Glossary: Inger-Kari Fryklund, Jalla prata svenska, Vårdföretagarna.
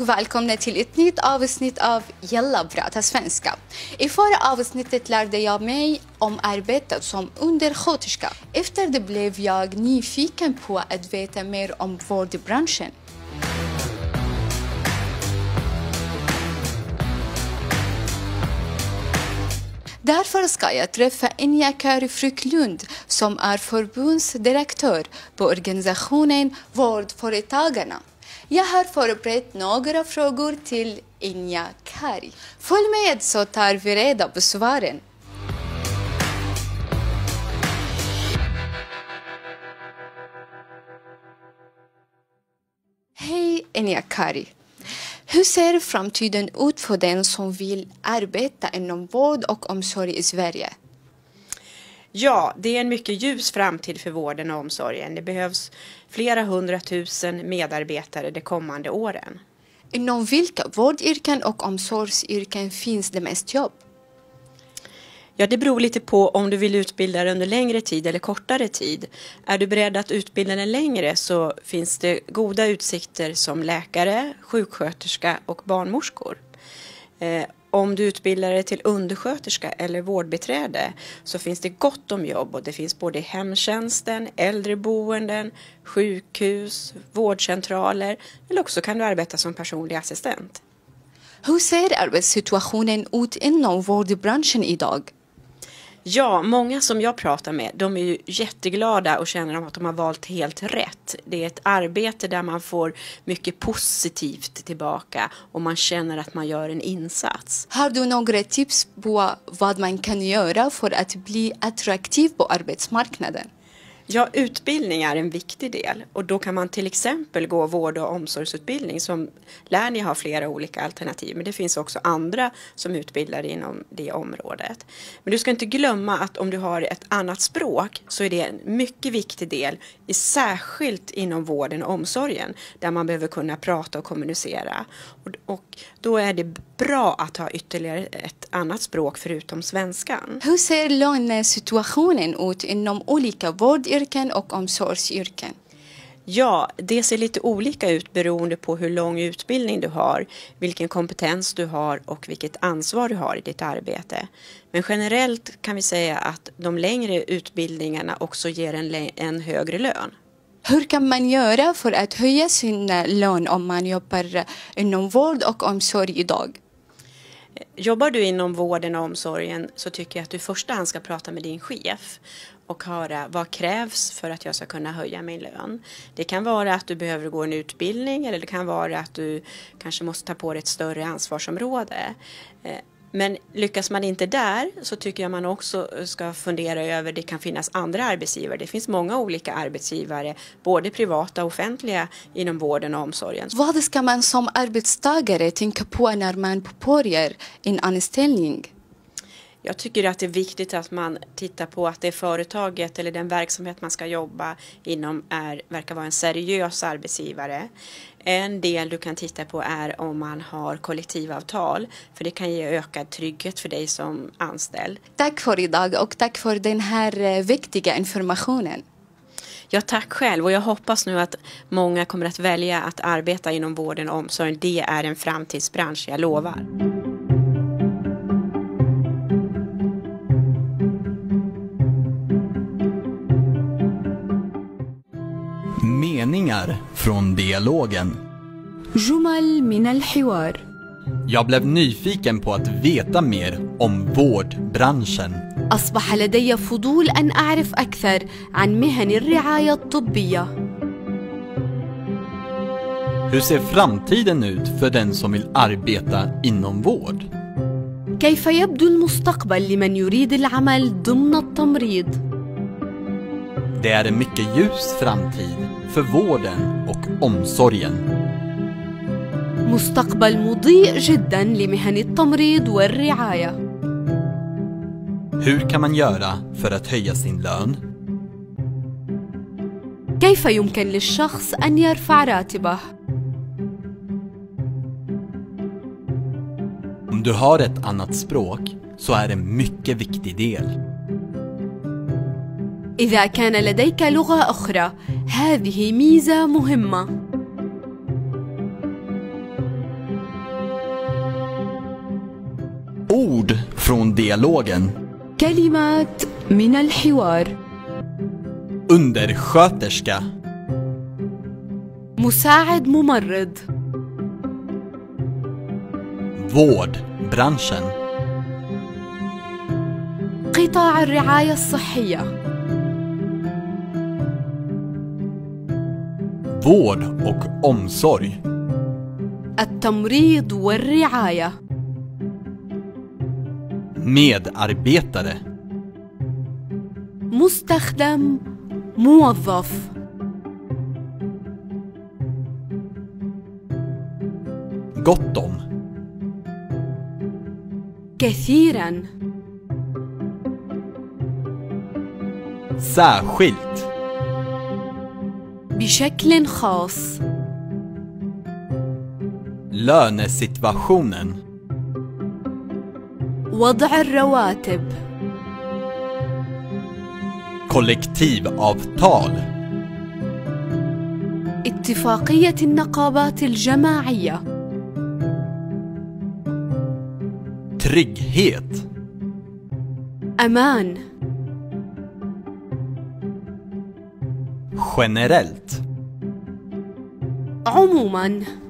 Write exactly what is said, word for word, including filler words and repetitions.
och välkomna till ett nytt avsnitt av Jalla prata svenska. I förra avsnittet lärde jag mig om arbetet som undersköterska. Efter det blev jag nyfiken på att veta mer om vårdbranschen. Därför ska jag träffa Inger-Kari Fryklund som är förbundsdirektör på organisationen Vårdföretagarna. Jag har förberett några frågor till Inger-Kari. Följ med så tar vi reda på svaren. Hej Inger-Kari. Hur ser framtiden ut för den som vill arbeta inom vård och omsorg i Sverige? Ja, det är en mycket ljus framtid för vården och omsorgen. Det behövs flera hundratusen medarbetare de kommande åren. Inom vilka vårdyrken och omsorgsyrken finns det mest jobb? Ja, det beror lite på om du vill utbilda dig under längre tid eller kortare tid. Är du beredd att utbilda dig längre så finns det goda utsikter som läkare, sjuksköterska och barnmorskor. Eh, om du utbildar dig till undersköterska eller vårdbiträde så finns det gott om jobb. Och det finns både i hemtjänsten, äldreboenden, sjukhus, vårdcentraler eller också kan du arbeta som personlig assistent. Hur ser arbetssituationen ut inom vårdbranschen idag? Ja, många som jag pratar med, de är ju jätteglada och känner att de har valt helt rätt. Det är ett arbete där man får mycket positivt tillbaka och man känner att man gör en insats. Har du några tips på vad man kan göra för att bli attraktiv på arbetsmarknaden? Ja, utbildning är en viktig del och då kan man till exempel gå vård- och omsorgsutbildning som lär ni ha flera olika alternativ. Men det finns också andra som utbildar inom det området. Men du ska inte glömma att om du har ett annat språk så är det en mycket viktig del, särskilt inom vården och omsorgen där man behöver kunna prata och kommunicera. Och då är det bra att ha ytterligare ett annat språk förutom svenskan. Hur ser lönesituationen ut inom olika vård och omsorgsyrken? Ja, det ser lite olika ut beroende på hur lång utbildning du har, vilken kompetens du har och vilket ansvar du har i ditt arbete. Men generellt kan vi säga att de längre utbildningarna också ger en, en högre lön. Hur kan man göra för att höja sin lön om man jobbar inom vård och omsorg idag? Jobbar du inom vården och omsorgen så tycker jag att du i första hand ska prata med din chef och höra vad krävs för att jag ska kunna höja min lön. Det kan vara att du behöver gå en utbildning eller det kan vara att du kanske måste ta på dig ett större ansvarsområde. Men lyckas man inte där så tycker jag man också ska fundera över det kan finnas andra arbetsgivare. Det finns många olika arbetsgivare, både privata och offentliga inom vården och omsorgen. Vad ska man som arbetstagare tänka på när man påbörjar en anställning? Jag tycker att det är viktigt att man tittar på att det företaget eller den verksamhet man ska jobba inom är, verkar vara en seriös arbetsgivare. En del du kan titta på är om man har kollektivavtal, för det kan ge ökad trygghet för dig som anställd. Tack för idag och tack för den här viktiga informationen. Ja, tack själv och jag hoppas nu att många kommer att välja att arbeta inom vården och omsorgen. Det är en framtidsbransch, jag lovar. Meningar från dialogen. Jumal min al-hiwar. Jag blev nyfiken på att veta mer om vårdbranschen. أصبح لدي فضول أن أعرف أكثر عن مهن الرعاية الطبية. Hur ser framtiden ut för den som vill arbeta inom vård? كيف يبدو المستقبل لمن يريد العمل ضمن التمريض؟ Det är en mycket ljus framtid för vården och omsorgen. مستقبل مضيء جدا لمهن التمريض والرعاية. Hur kan man göra för att höja sin lön? كيف يمكن للشخص أن يرفع راتبه؟ Om du har ett annat språk så är det en mycket viktig del. إذا كان لديك لغة أخرى، هذه ميزة مهمة. ord från dialogen. كلمات من الحوار. undersköterska. مساعد ممرض. vårdbranschen. قطاع الرعاية الصحية. vård och omsorg. التمريض والرعاية. medarbetare. مستخدم موظف. gott om. كثيرا. särskilt. بشكل خاص. lönesituationen. وضع الرواتب. kollektivavtal. اتفاقية النقابات الجماعية. trygghet. أمان. generellt. عموما.